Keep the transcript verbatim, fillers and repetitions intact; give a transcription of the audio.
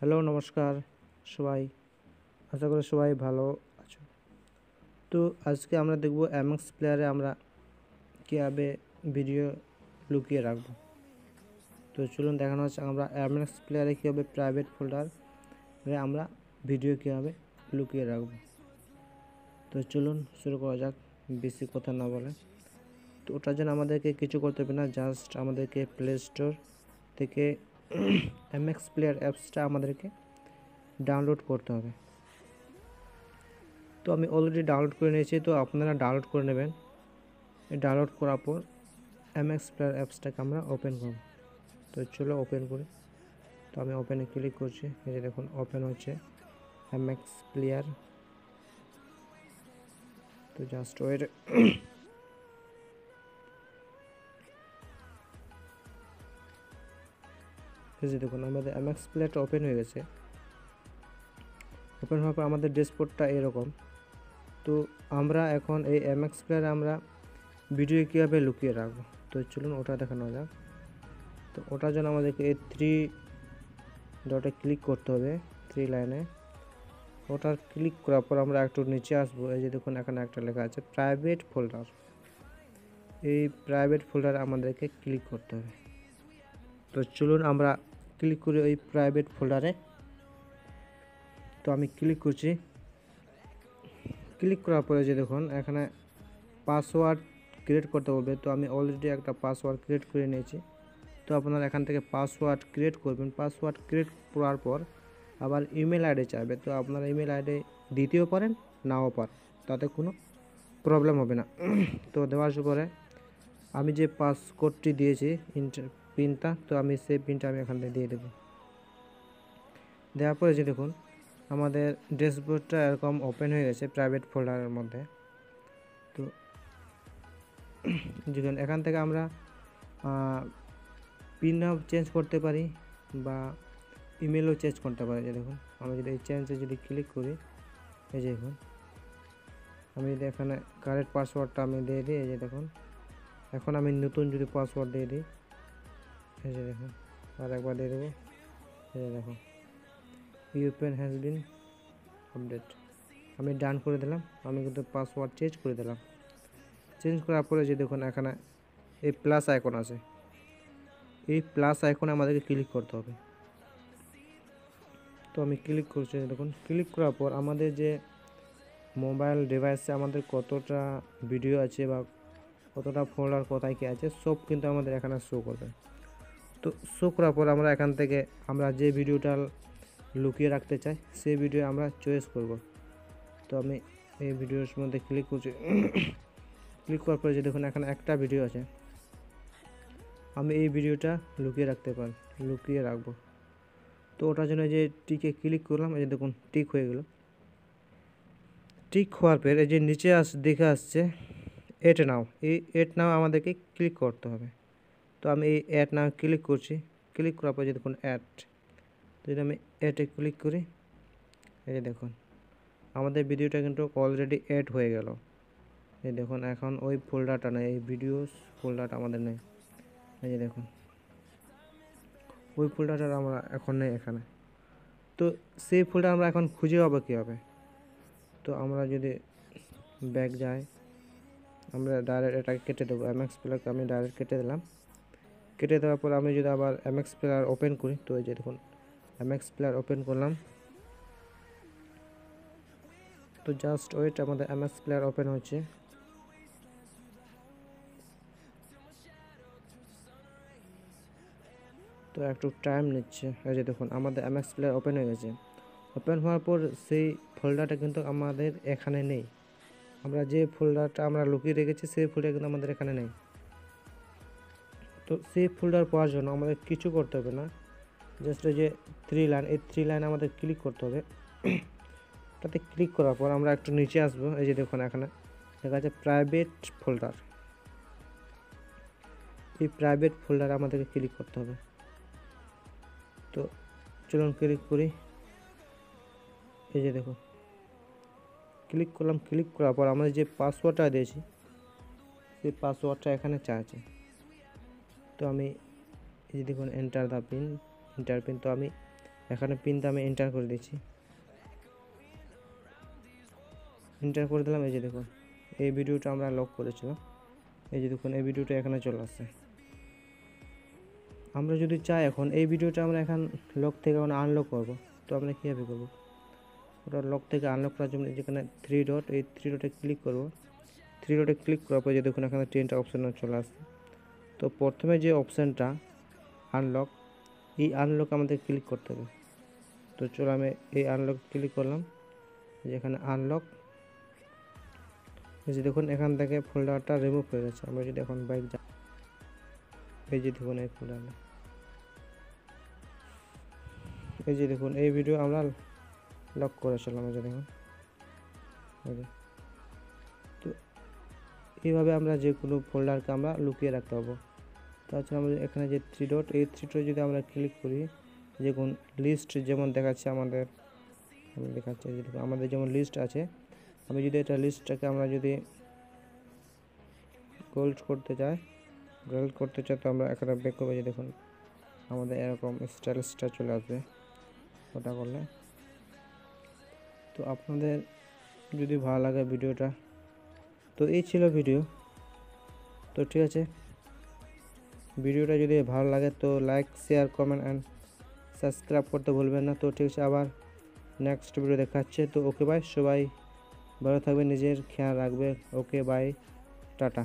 Hello नमस्कार सबाई आशा करी सबाई भलो आछो। तो आज के आमरा देखबो एमएक्स प्लेयारे आमरा किभाबे भिडियो लुकिए राखबो। तो चलुन देखानो हच्छे आमरा एमएक्स प्लेयारे किभाबे प्राइवेट फोल्डार रे आमरा भिडियो किभाबे लुकिए राखबो। तो चलुन शुरू करा जाक बेसि कथा ना बोले। तो ओटार जोन्नो आमादेरके किछु करते हबे ना, जास्ट आमादेरके प्ले स्टोर थेके एमएक्स प्लेयर एप्सटा आमादेरके डाउनलोड करते होबे। तो आमी अलरेडी डाउनलोड करे नियेछि, तो आपनारा डाउनलोड करे नेबेन। डाउनलोड करार पर एमएक्स प्लेयर एप्सटाके आमरा ओपेन करब। तो चलो ओपेन करी। तो आमी ओपेने क्लिक करछि, এই যে দেখুন ओपेन হচ্ছে एमएक्स प्लेयर। तो জাস্ট ওয়েট। ये देखो हमारे एमएक्स प्लेयर ओपेन हो गए। ओपेन होने पर हमारे डैशबोर्डटा एरकम। तो आमरा एखन ए एमएक्स प्लेयर आमरा भिडियो किभाबे लुकिए राखबो। तो चलुन ओटा देखानो जाक। तो ओटार जोन्नो आमादेरके थ्री डटे क्लिक करते होबे, थ्री लाइने। ओटार क्लिक करार पर आमरा एकटु नीचे आसबो। ये देखुन एखाने एकटा लेखा आछे प्राइवेट फोल्डार। ये प्राइवेट फोल्डार आमादेरके क्लिक करते होबे। तो चलुन आमरा क्लिक करी ओई प्राइवेट फोल्डारे। तो आमी क्लिक करछि। क्लिक करार परे जे देखुन एखाने पासवर्ड क्रिएट करते बोलबे। तो आमी अलरेडी एकटा पासवर्ड क्रिएट करे नियेछि। तो आपनारा एखान थेके पासवर्ड क्रिएट करबेन। पासवर्ड क्रिएट करार पर आबार इमेल आईडी चाइबे। तो आपनारा इमेल आईडी दितेओ पारेन नाओ पारेन, ताते कोनो प्रब्लेम होबे ना। तो देवार परे आमी जे पासवर्डटी दियेछि इंटर पिनटा, तो आमी से पिनटा आमी एखान दिए देब। देवार परे जे देखुन आमादेर डैशबोर्डटा एरकम ओपेन हये गेछे प्राइवेट फोल्डारेर मध्धे। तो देखुन एखान थेके आमरा पिन चेन्ज करते पारी बा इमेलও चेन्ज करते पारी। जे देखुन आमी जोदि एई चेन्जे जोदि क्लिक करी, এই যে দেখুन आमी जोदि एखाने कारेक्ट पासवर्डटा आमी दिए दिই। এই যে দেখুन এখন आमी নতুন जोदि पासवर्ड दिए दिই, এই যে দেখুন আর একবার দিয়ে দেব। এই যে দেখো ইউপিএন হ্যাজ বিন আপডেট। আমি ডান করে দিলাম। আমি কিন্তু পাসওয়ার্ড চেঞ্জ করে দিলাম। চেঞ্জ করার পরে যে দেখুন এখানে এই প্লাস আইকন আছে, এই প্লাস আইকনে আমাদেরকে ক্লিক করতে হবে। তো আমি ক্লিক করছি। দেখুন ক্লিক করার পর আমাদের যে মোবাইল ডিভাইসে আমাদের কতটা ভিডিও আছে বা কতটা ফোল্ডার কোথায় কি আছে সব কিন্তু আমাদের এখানে শো করবে। तो शो करार पर आमरा एखान थेके आमरा जे भिडियोटा लुकिए रखते चाई से भिडियो आमरा चॉइस करब। तो आमी ए भिडियोर मध्य क्लिक करछि। क्लिक करार पर जे देखुन एखाने एकटा भिडियो आछे, आमी ए भिडियोटा लुकिए रखते पारी, लुकिए राखब। तो ओटार जोन्नो जे टिके क्लिक करलाम। ए जे देखुन टिक हये गेल। टिक होवार पर ए जे नीचे आस देखा आसछे एड नाउ, ए एड नाउ आमादेरके क्लिक करते होबे। तो आमी एड नाउ क्लिक करछि। क्लिक करार पर जे देखुन एड, तो जोदि आमी एडे क्लिक करी, এই যে দেখুন আমাদের ভিডিওটা কিন্তু অলরেডি এড হয়ে গেল। এই দেখুন এখন ওই ফোল্ডারটা নাই, এই ভিডিওস ফোল্ডারটা আমাদের নাই। এই যে দেখুন ওই ফোল্ডারটা আমরা এখন নাই এখানে। তো সেই ফোল্ডার আমরা এখন খুঁজে পাবো কিভাবে? তো আমরা যদি ব্যাক যাই, আমরা ডাইরেক্ট এটাকে কেটে দেব। এমএক্স প্লেয়ারকে আমি ডাইরেক্ট কেটে দিলাম। কেটে দেওয়ার পর আমি যদি আবার এমএক্স প্লেয়ার ওপেন করি, তো এই যে দেখুন এমএক্স প্লেয়ার ওপেন করলাম। তো জাস্ট ওয়েট, আমাদের এমএক্স প্লেয়ার ওপেন হচ্ছে। তো একটু টাইম নিচ্ছে। এই যে দেখুন আমাদের এমএক্স প্লেয়ার ওপেন হয়ে গেছে। ওপেন হওয়ার পর সেই ফোল্ডারটা কিন্তু আমাদের এখানে নেই। আমরা যে ফোল্ডারটা আমরা লুকিয়ে রেখেছি সেই ফোল্ডার কিন্তু আমাদের এখানে নেই। तो से फोल्डार पार जोनो आमादेर किछु करते होबे ना, जस्ट जे थ्री लाइन ए थ्री लाइन आमादेर क्लिक करते होबे। ओटाते क्लिक करार पर आमरा एकटु नीचे आसबो। ए जे देखुन एखाने লেখা আছে प्राइवेट फोल्डार। এই प्राइवेट फोल्डार आमादेरকে क्लिक करते होबे। तो चलुन क्लिक करी। এই যে দেখো ক্লিক করলাম। ক্লিক করার পর আমরা যে পাসওয়ার্ডটা দিয়েছি সেই পাসওয়ার্ডটা এখানে চাইছে। तो आमी देखो enter the pin, enter pin. तो आमी एखे पिन तो एंटार कर दीची एंटार कर दिल ये देखो ये भिडियोटा लक कर देखो ये भिडियोटा एखे चले आसा जो चाहिए भिडियोटा लक थे आनलक करब तो अपना क्या करब वो लक थे आनलक करार्जन थ्री डट ये थ्री डटे क्लिक करब थ्री डटे क्लिक करारे देखो एखे तीन टा अपशन चले आस तो प्रथम जो अपशनटा आनलक ये आनलक हमें क्लिक करते हैं तो चलो हमें ये आनलक क्लिक कर लखने आनलक देखो एखान फोल्डार रिमूव हो गए हमें जो एन बैक जाए देखो ये फोल्डार ये देखो ये भिडियो हमें लक कर चलो देखो तो ये जेको फोल्डार के लुकिए रखते हब তাছাড়া আমরা এখানে যে थ्री ডট এই थ्री ডট যদি আমরা ক্লিক করি দেখুন লিস্ট যেমন দেখাচ্ছে আমাদের আমি দেখাচ্ছি দেখুন আমাদের যেমন লিস্ট আছে আমি যদি এটা লিস্টটাকে আমরা যদি গোল্ড করতে চাই গোল্ড করতে চাই তো আমরা এখানে ব্যাক করব যে দেখুন আমাদের এরকম স্টাইলসটা চলে আসবে ওটা করলে তো আপনাদের যদি ভালো লাগে ভিডিওটা তো এই ছিল ভিডিও তো ঠিক আছে ভিডিওটা যদি ভালো লাগে তো like share comment and subscribe করতে ভুলবেন না তো ঠিক আছে আবার নেক্সট ভিডিও দেখাচ্ছি তো ওকে বাই সবাই ভালো থাকবেন নিজের খেয়াল রাখবেন ওকে বাই টাটা।